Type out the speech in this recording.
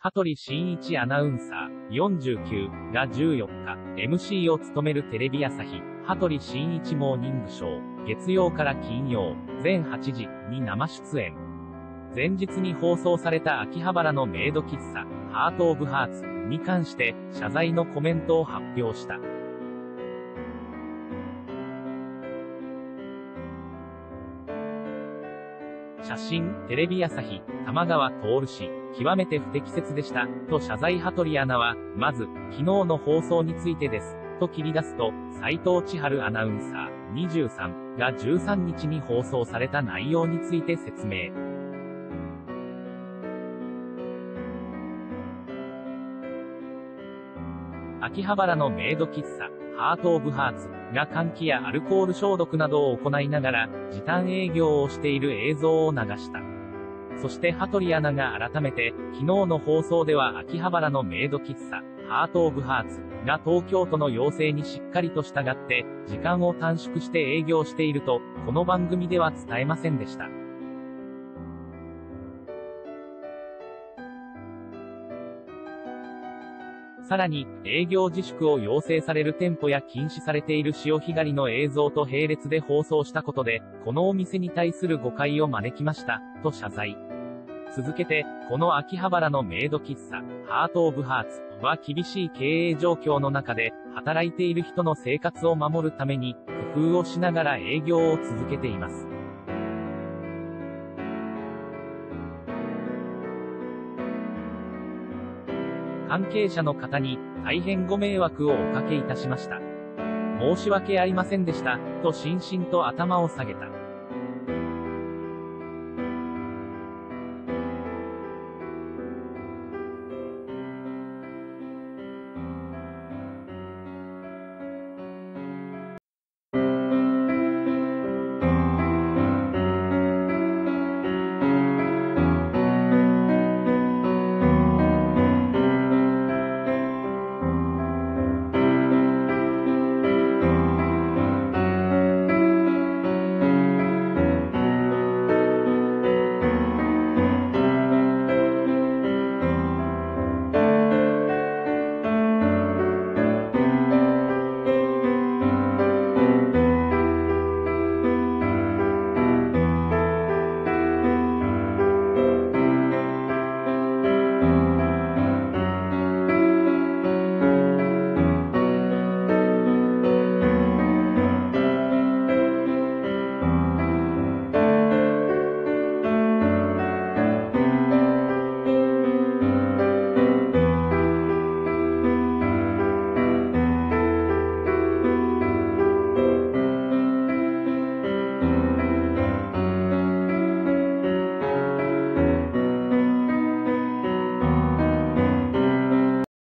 羽鳥慎一アナウンサー、49が14日、MC を務めるテレビ朝日、羽鳥慎一モーニングショー、月曜から金曜、全8時に生出演。前日に放送された秋葉原のメイド喫茶、ハート・オブ・ハーツに関して、謝罪のコメントを発表した。写真、テレビ朝日、玉川徹氏、極めて不適切でした、と謝罪。羽鳥アナは、まず、昨日の放送についてです、と切り出すと、斉藤千春アナウンサー、23が13日に放送された内容について説明。秋葉原のメイド喫茶、ハート・オブ・ハーツが換気やアルコール消毒などを行いながら時短営業をしている映像を流した。そして羽鳥アナが改めて、昨日の放送では秋葉原のメイド喫茶、ハート・オブ・ハーツが東京都の要請にしっかりと従って、時間を短縮して営業していると、この番組では伝えませんでした。さらに、営業自粛を要請される店舗や禁止されている潮干狩りの映像と並列で放送したことで、このお店に対する誤解を招きました、と謝罪。続けて、この秋葉原のメイド喫茶、ハート・オブ・ハーツは厳しい経営状況の中で、働いている人の生活を守るために、工夫をしながら営業を続けています。関係者の方に大変ご迷惑をおかけいたしました。申し訳ありませんでした、としんしんと頭を下げた。